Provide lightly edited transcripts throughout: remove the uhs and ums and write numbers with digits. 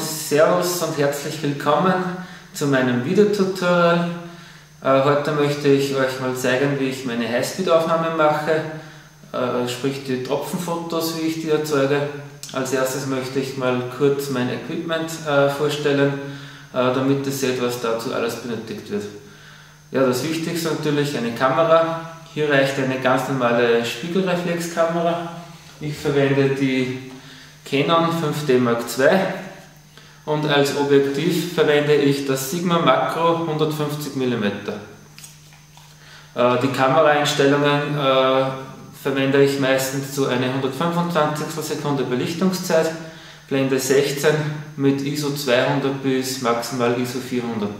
Servus und herzlich willkommen zu meinem Videotutorial. Heute möchte ich euch mal zeigen, wie ich meine Highspeed-Aufnahme mache, sprich die Tropfenfotos, wie ich die erzeuge. Als erstes möchte ich mal kurz mein Equipment vorstellen, damit ihr seht, was dazu alles benötigt wird. Ja, das Wichtigste natürlich eine Kamera. Hier reicht eine ganz normale Spiegelreflexkamera. Ich verwende die Canon 5D Mark II und als Objektiv verwende ich das Sigma Macro 150mm. Die Kameraeinstellungen verwende ich meistens zu einer 125. Sekunde Belichtungszeit, Blende 16 mit ISO 200 bis maximal ISO 400.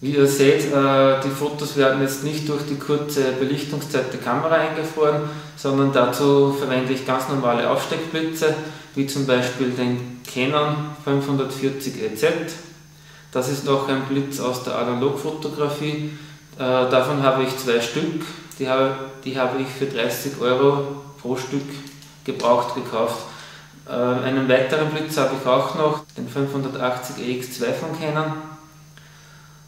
Wie ihr seht, die Fotos werden jetzt nicht durch die kurze Belichtungszeit der Kamera eingefroren, sondern dazu verwende ich ganz normale Aufsteckblitze, wie zum Beispiel den Canon 540 EZ. Das ist noch ein Blitz aus der Analogfotografie. Davon habe ich zwei Stück, die habe ich für 30 € pro Stück gebraucht gekauft. Einen weiteren Blitz habe ich auch noch, den 580 EX II von Canon.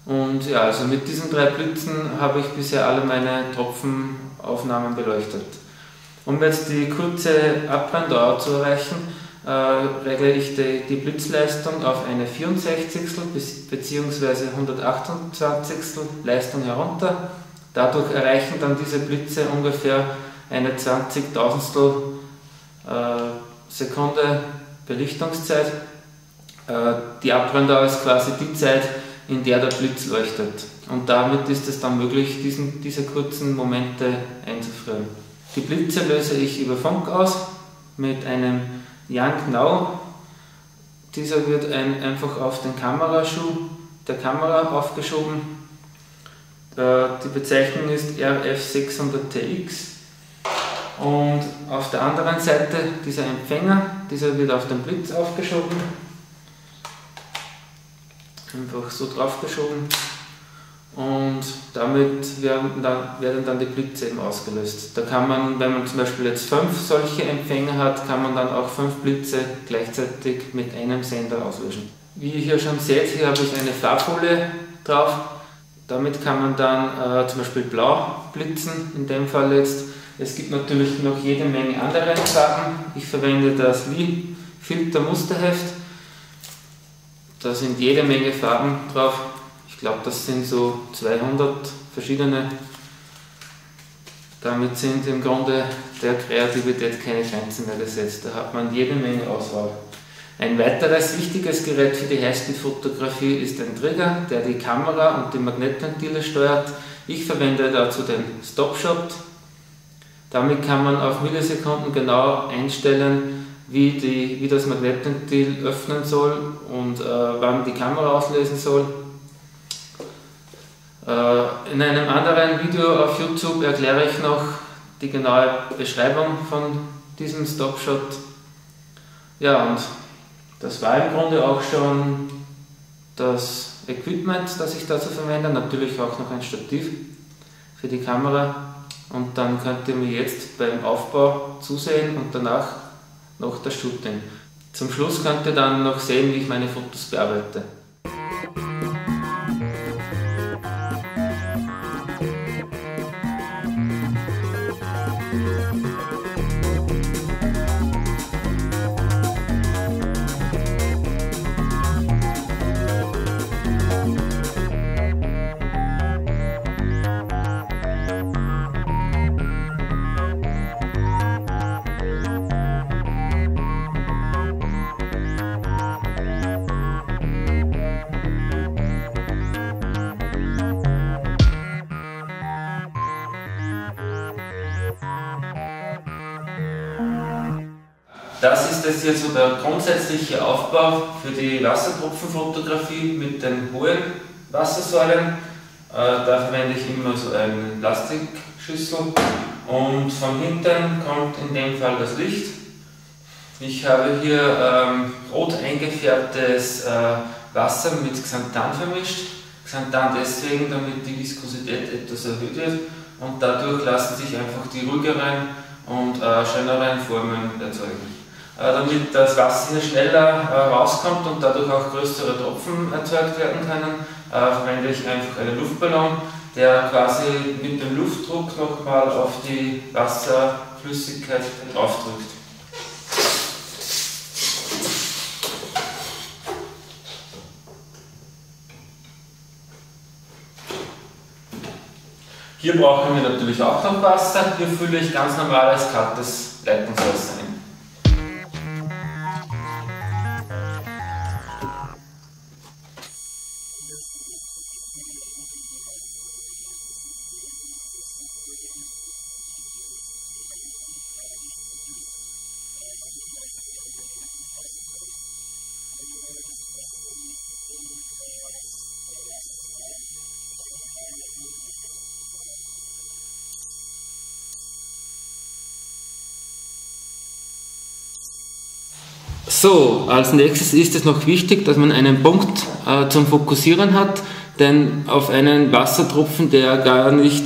Und ja, also mit diesen drei Blitzen habe ich bisher alle meine Tropfenaufnahmen beleuchtet. Um jetzt die kurze Abbrenndauer zu erreichen, regle ich die Blitzleistung auf eine 64stel bzw. 128stel Leistung herunter. Dadurch erreichen dann diese Blitze ungefähr eine 20.000stel Sekunde Belichtungszeit. Die Abbrenndauer ist quasi die Zeit, in der der Blitz leuchtet, und damit ist es dann möglich, diese kurzen Momente einzufrieren. Die Blitze löse ich über Funk aus mit einem Yongnuo. Dieser wird einfach auf den Kameraschuh der Kamera aufgeschoben. Die Bezeichnung ist RF600TX, und auf der anderen Seite dieser Empfänger, dieser wird auf den Blitz aufgeschoben. Einfach so draufgeschoben, und damit werden dann die Blitze eben ausgelöst. Da kann man, wenn man zum Beispiel jetzt 5 solche Empfänger hat, kann man dann auch 5 Blitze gleichzeitig mit einem Sender auslöschen. Wie ihr hier schon seht, hier habe ich eine Farbfolie drauf. Damit kann man dann zum Beispiel blau blitzen, in dem Fall jetzt. Es gibt natürlich noch jede Menge andere Farben. Ich verwende das Filtermusterheft. Da sind jede Menge Farben drauf. Ich glaube, das sind so 200 verschiedene. Damit sind im Grunde der Kreativität keine Grenzen mehr gesetzt. Da hat man jede Menge Auswahl. Ein weiteres wichtiges Gerät für die Highspeed-Fotografie ist ein Trigger, der die Kamera und die Magnetventile steuert. Ich verwende dazu den Stop Shot. Damit kann man auf Millisekunden genau einstellen, wie das Magnetventil öffnen soll und wann die Kamera auslösen soll. In einem anderen Video auf YouTube erkläre ich noch die genaue Beschreibung von diesem Stop Shot. Ja, und das war im Grunde auch schon das Equipment, das ich dazu verwende. Natürlich auch noch ein Stativ für die Kamera. Und dann könnt ihr mir jetzt beim Aufbau zusehen und danach noch das Shooting. Zum Schluss könnt ihr dann noch sehen, wie ich meine Fotos bearbeite. Das ist jetzt hier so der grundsätzliche Aufbau für die Wassertropfenfotografie mit den hohen Wassersäulen. Da verwende ich immer so eine Plastikschüssel, und von hinten kommt in dem Fall das Licht. Ich habe hier rot eingefärbtes Wasser mit Xanthan vermischt. Xanthan deswegen, damit die Viskosität etwas erhöht wird, und dadurch lassen sich einfach die ruhigeren und schöneren Formen erzeugen. damit das Wasser schneller rauskommt und dadurch auch größere Tropfen erzeugt werden können, verwende ich einfach einen Luftballon, der quasi mit dem Luftdruck nochmal auf die Wasserflüssigkeit draufdrückt. Hier brauchen wir natürlich auch noch Wasser, hier fülle ich ganz normales kaltes Leitungswasser ein. So, als nächstes ist es noch wichtig, dass man einen Punkt zum Fokussieren hat, denn auf einen Wassertropfen, der gar nicht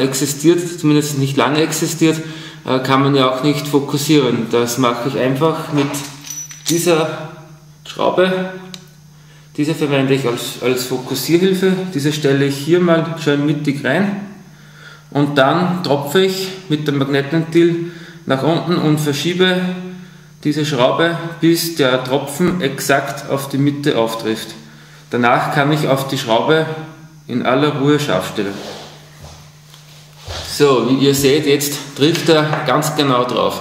existiert, zumindest nicht lange existiert, kann man ja auch nicht fokussieren. Das mache ich einfach mit dieser Schraube. Diese verwende ich als Fokussierhilfe. Diese stelle ich hier mal schön mittig rein und dann tropfe ich mit dem Magnetventil nach unten und verschiebe diese Schraube, bis der Tropfen exakt auf die Mitte auftrifft. Danach kann ich auf die Schraube in aller Ruhe scharf stellen. So, wie ihr seht, jetzt trifft er ganz genau drauf.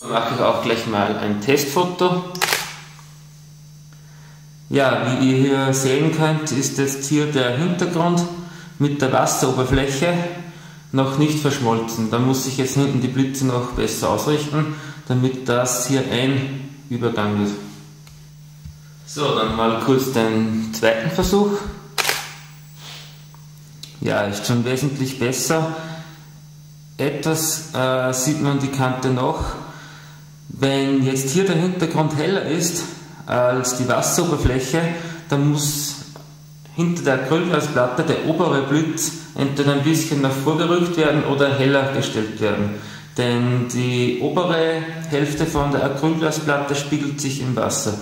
Dann mache ich auch gleich mal ein Testfoto. Ja, wie ihr hier sehen könnt, ist jetzt hier der Hintergrund mit der Wasseroberfläche noch nicht verschmolzen. Da muss ich jetzt hinten die Blitze noch besser ausrichten, damit das hier ein Übergang wird. So, dann mal kurz den zweiten Versuch. Ja, ist schon wesentlich besser. Etwas sieht man die Kante noch. Wenn jetzt hier der Hintergrund heller ist als die Wasseroberfläche, dann muss hinter der Acrylglasplatte der obere Blitz entweder ein bisschen nach vorgerückt werden oder heller gestellt werden. Denn die obere Hälfte von der Acrylglasplatte spiegelt sich im Wasser.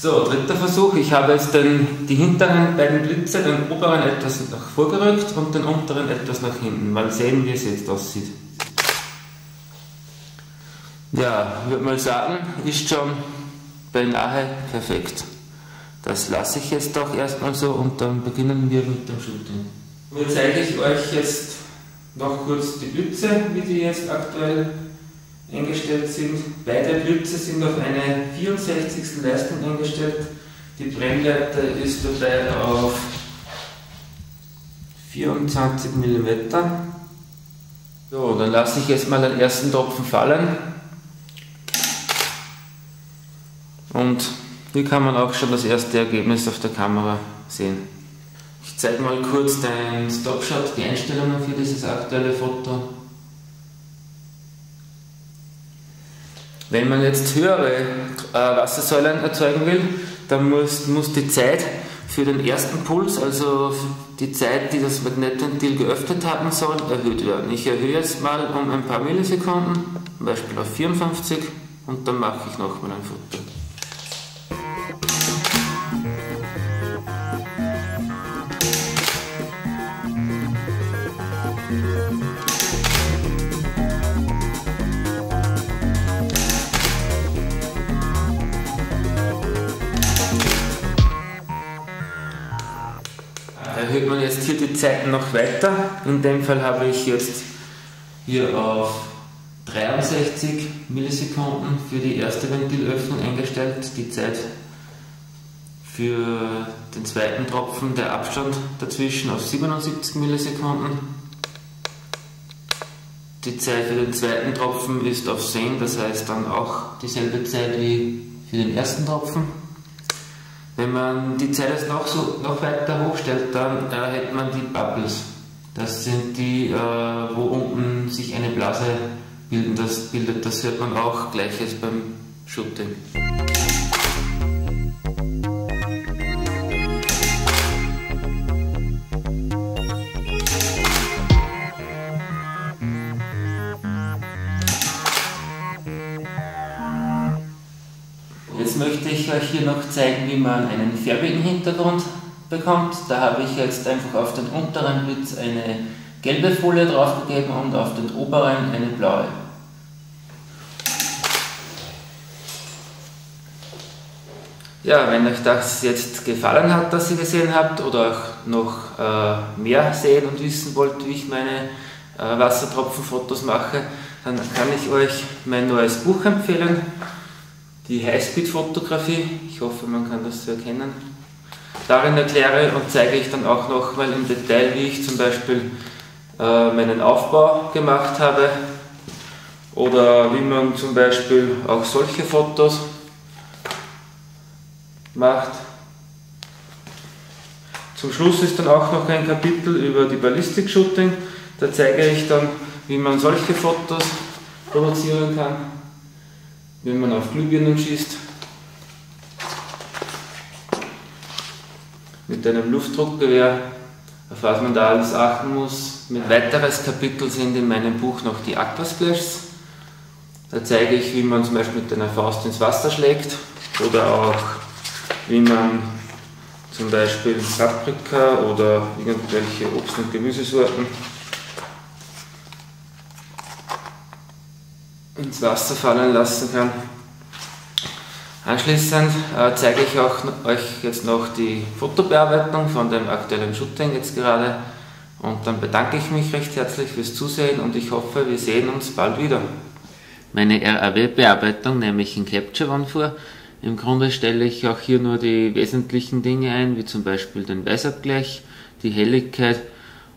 So, dritter Versuch. Ich habe jetzt die hinteren beiden Blitze, den oberen etwas nach vorgerückt und den unteren etwas nach hinten. Mal sehen, wie es jetzt aussieht. Ja, ich würde mal sagen, ist schon beinahe perfekt. Das lasse ich jetzt auch erstmal so und dann beginnen wir mit dem Shooting. Nun zeige ich euch jetzt noch kurz die Blitze, wie die jetzt aktuell eingestellt sind. Beide Blitze sind auf eine 64. Leistung eingestellt. Die Brennweite ist dabei auf 24 mm. So, dann lasse ich jetzt mal den ersten Tropfen fallen. Und hier kann man auch schon das erste Ergebnis auf der Kamera sehen. Ich zeige mal kurz den Stop Shot, die Einstellungen für dieses aktuelle Foto. Wenn man jetzt höhere Wassersäulen erzeugen will, dann muss die Zeit für den ersten Puls, also die Zeit, die das Magnetventil geöffnet haben soll, erhöht werden. Ich erhöhe jetzt mal um ein paar Millisekunden, zum Beispiel auf 54, und dann mache ich nochmal ein Foto. Erhöht man jetzt hier die Zeiten noch weiter. In dem Fall habe ich jetzt hier auf 63 Millisekunden für die erste Ventilöffnung eingestellt. Die Zeit für den zweiten Tropfen, der Abstand dazwischen, auf 77 Millisekunden. Die Zeit für den zweiten Tropfen ist auf 10, das heißt dann auch dieselbe Zeit wie für den ersten Tropfen. Wenn man die Zelle noch weiter hochstellt, dann hätte man die Bubbles. Das sind die, wo unten sich eine Blase bildet. Das hört man auch gleich jetzt beim Shooting. Jetzt möchte ich euch hier noch zeigen, wie man einen färbigen Hintergrund bekommt. Da habe ich jetzt einfach auf den unteren Blitz eine gelbe Folie draufgegeben und auf den oberen eine blaue. Ja, wenn euch das jetzt gefallen hat, dass ihr gesehen habt, oder auch noch mehr sehen und wissen wollt, wie ich meine Wassertropfenfotos mache, dann kann ich euch mein neues Buch empfehlen. Die Highspeed-Fotografie, ich hoffe, man kann das so erkennen. Darin erkläre und zeige ich dann auch nochmal im Detail, wie ich zum Beispiel meinen Aufbau gemacht habe oder wie man zum Beispiel auch solche Fotos macht. Zum Schluss ist dann auch noch ein Kapitel über die Ballistik-Shooting, da zeige ich dann, wie man solche Fotos produzieren kann, wenn man auf Glühbirnen schießt, mit einem Luftdruckgewehr, auf was man da alles achten muss. Ein weiteres Kapitel sind in meinem Buch noch die Aquasplashs. Da zeige ich, wie man zum Beispiel mit einer Faust ins Wasser schlägt oder auch wie man zum Beispiel Paprika oder irgendwelche Obst- und Gemüsesorten ins Wasser fallen lassen kann. Anschließend zeige ich euch jetzt noch die Fotobearbeitung von dem aktuellen Shooting jetzt gerade und dann bedanke ich mich recht herzlich fürs Zusehen und ich hoffe, wir sehen uns bald wieder. Meine RAW-Bearbeitung nehme ich in Capture One vor. Im Grunde stelle ich auch hier nur die wesentlichen Dinge ein, wie zum Beispiel den Weißabgleich, die Helligkeit.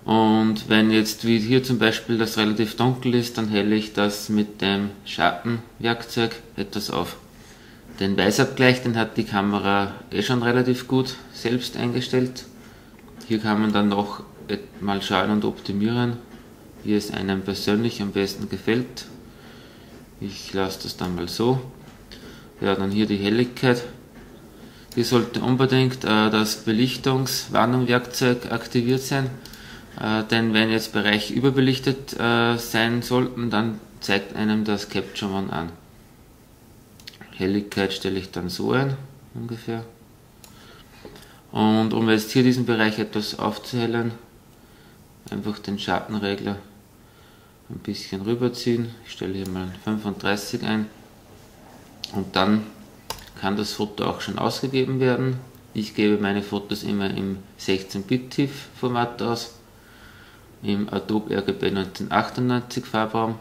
Und wenn jetzt wie hier zum Beispiel das relativ dunkel ist, dann helle ich das mit dem Schattenwerkzeug etwas auf. Den Weißabgleich, den hat die Kamera schon relativ gut selbst eingestellt. Hier kann man dann noch mal schauen und optimieren, wie es einem persönlich am besten gefällt. Ich lasse das dann mal so. Ja, dann hier die Helligkeit. Hier sollte unbedingt das Belichtungswarnungswerkzeug aktiviert sein. Denn wenn jetzt Bereiche überbelichtet sein sollten, dann zeigt einem das Capture One an. Helligkeit stelle ich dann so ein, ungefähr. Und um jetzt hier diesen Bereich etwas aufzuhellen, einfach den Schattenregler ein bisschen rüberziehen. Ich stelle hier mal 35 ein. Und dann kann das Foto auch schon ausgegeben werden. Ich gebe meine Fotos immer im 16-Bit-TIFF-Format aus, im Adobe RGB 1998 Farbraum,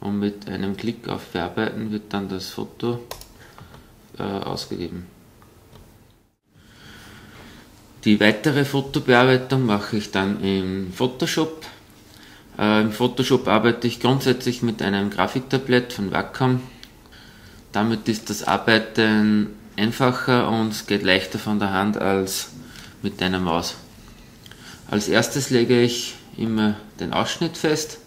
und mit einem Klick auf Verarbeiten wird dann das Foto ausgegeben. Die weitere Fotobearbeitung mache ich dann im Photoshop. Im Photoshop arbeite ich grundsätzlich mit einem Grafiktablett von Wacom. Damit ist das Arbeiten einfacher und geht leichter von der Hand als mit einer Maus. Als erstes lege ich immer den Ausschnitt fest.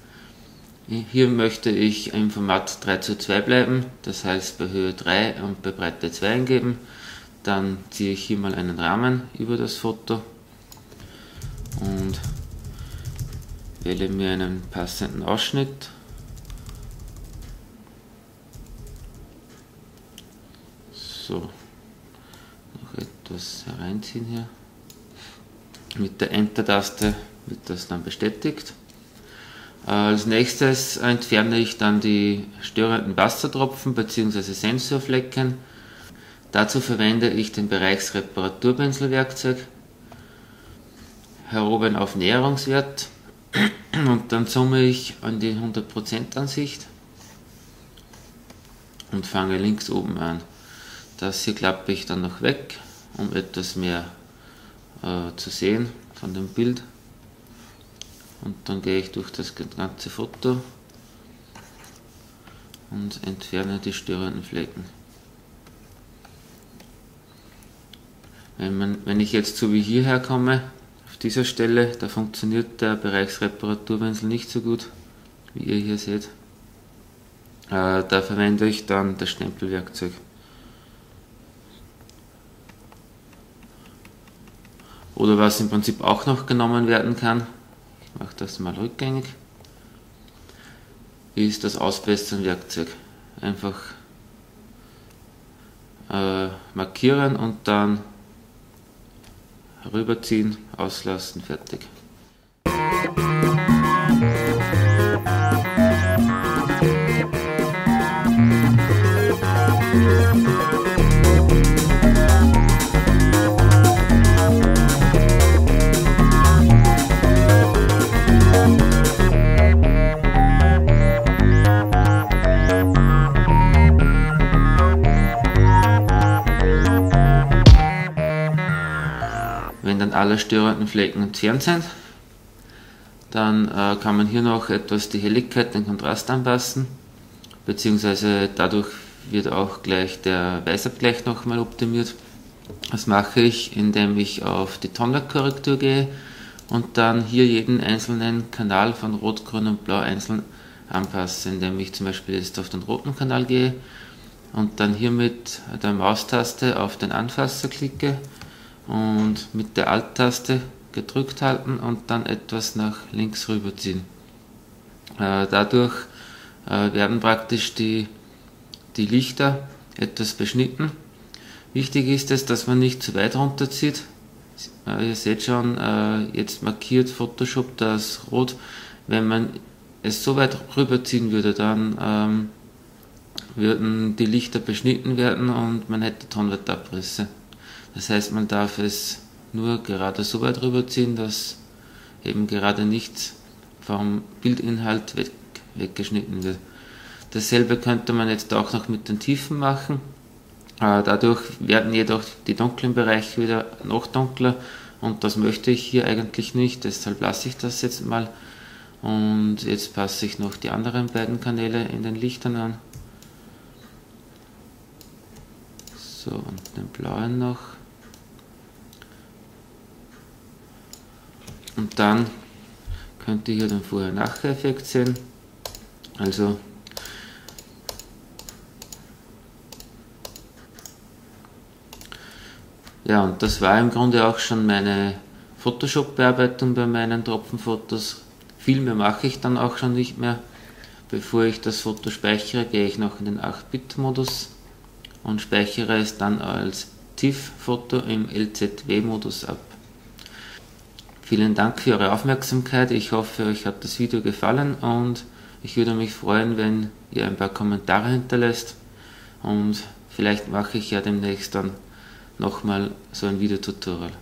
Hier möchte ich im Format 3:2 bleiben, das heißt bei Höhe 3 und bei Breite 2 eingeben. Dann ziehe ich hier mal einen Rahmen über das Foto und wähle mir einen passenden Ausschnitt. So, noch etwas hereinziehen hier. Mit der Enter-Taste wird das dann bestätigt. Als nächstes entferne ich dann die störenden Wassertropfen bzw. Sensorflecken. Dazu verwende ich den Bereichs-Reparaturpinselwerkzeug, heroben auf Näherungswert und dann zoome ich an die 100% Ansicht und fange links oben an. Das hier klappe ich dann noch weg, um etwas mehr zu sehen von dem Bild, und dann gehe ich durch das ganze Foto und entferne die störenden Flecken. Wenn ich jetzt so wie hierher komme, auf dieser Stelle, da funktioniert der Bereichsreparaturpinsel nicht so gut, wie ihr hier seht. Da verwende ich dann das Stempelwerkzeug. Oder was im Prinzip auch noch genommen werden kann, ich mache das mal rückgängig, ist das Ausbessern-Werkzeug. Einfach markieren und dann rüberziehen, auslassen, fertig. Wenn dann alle störenden Flecken entfernt sind, dann kann man hier noch etwas die Helligkeit, den Kontrast anpassen, beziehungsweise dadurch wird auch gleich der Weißabgleich nochmal optimiert. Das mache ich, indem ich auf die Tonlackkorrektur gehe und dann hier jeden einzelnen Kanal von Rot, Grün und Blau einzeln anpasse, indem ich zum Beispiel jetzt auf den roten Kanal gehe und dann hier mit der Maustaste auf den Anfasser klicke und mit der Alt-Taste gedrückt halten und dann etwas nach links rüberziehen. Dadurch werden praktisch die Lichter etwas beschnitten. Wichtig ist es, dass man nicht zu weit runterzieht. Ihr seht schon, jetzt markiert Photoshop das Rot. Wenn man es so weit rüberziehen würde, dann würden die Lichter beschnitten werden und man hätte Tonwertabbrüche. Das heißt, man darf es nur gerade so weit rüberziehen, dass eben gerade nichts vom Bildinhalt weggeschnitten wird. Dasselbe könnte man jetzt auch noch mit den Tiefen machen. Dadurch werden jedoch die dunklen Bereiche wieder noch dunkler und das möchte ich hier eigentlich nicht, deshalb lasse ich das jetzt mal. Und jetzt passe ich noch die anderen beiden Kanäle in den Lichtern an. So, und den blauen noch. Und dann könnt ihr hier den Vorher-Nachher-Effekt sehen. Also ja, und das war im Grunde auch schon meine Photoshop-Bearbeitung bei meinen Tropfenfotos. Viel mehr mache ich dann auch schon nicht mehr. Bevor ich das Foto speichere, gehe ich noch in den 8-Bit-Modus und speichere es dann als TIFF-Foto im LZW-Modus ab. Vielen Dank für eure Aufmerksamkeit, ich hoffe, euch hat das Video gefallen und ich würde mich freuen, wenn ihr ein paar Kommentare hinterlässt und vielleicht mache ich ja demnächst dann nochmal so ein Videotutorial.